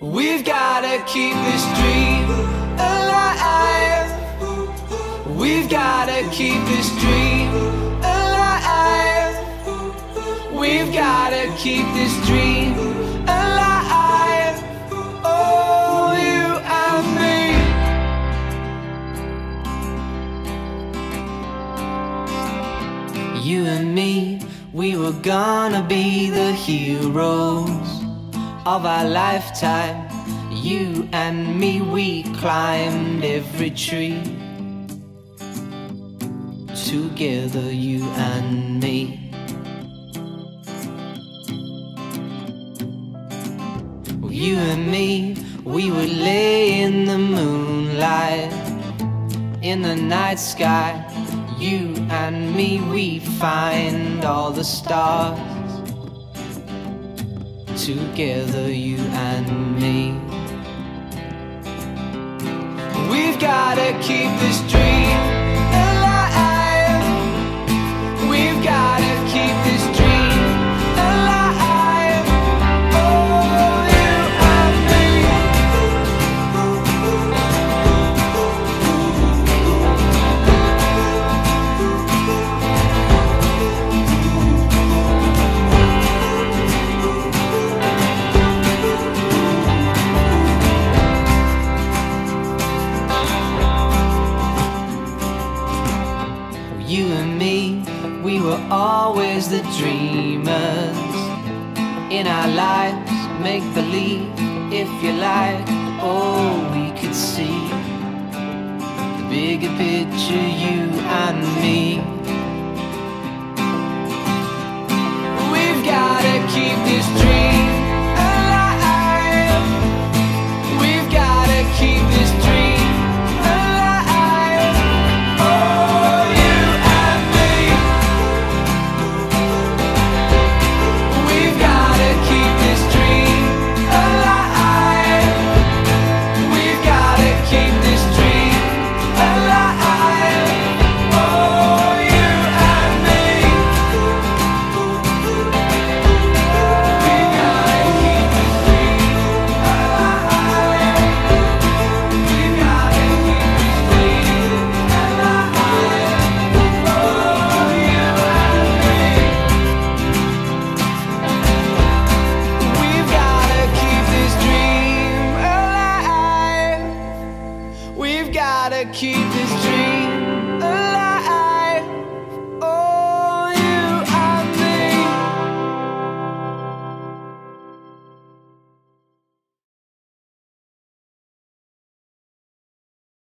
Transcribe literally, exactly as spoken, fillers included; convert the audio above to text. We've gotta keep this dream alive. We've gotta keep this dream alive. We've gotta keep this dream alive. Oh, you and me. You and me, we were gonna be the heroes of our lifetime. You and me, we climbed every tree together, you and me. You and me, we would lay in the moonlight, in the night sky. You and me, we find all the stars together, you and me. We've gotta keep this dream alive. We've gotta keep this dream alive. Oh, you and You and me, we were always the dreamers in our lives. Make believe if you like. Oh, we could see the bigger picture, you and me.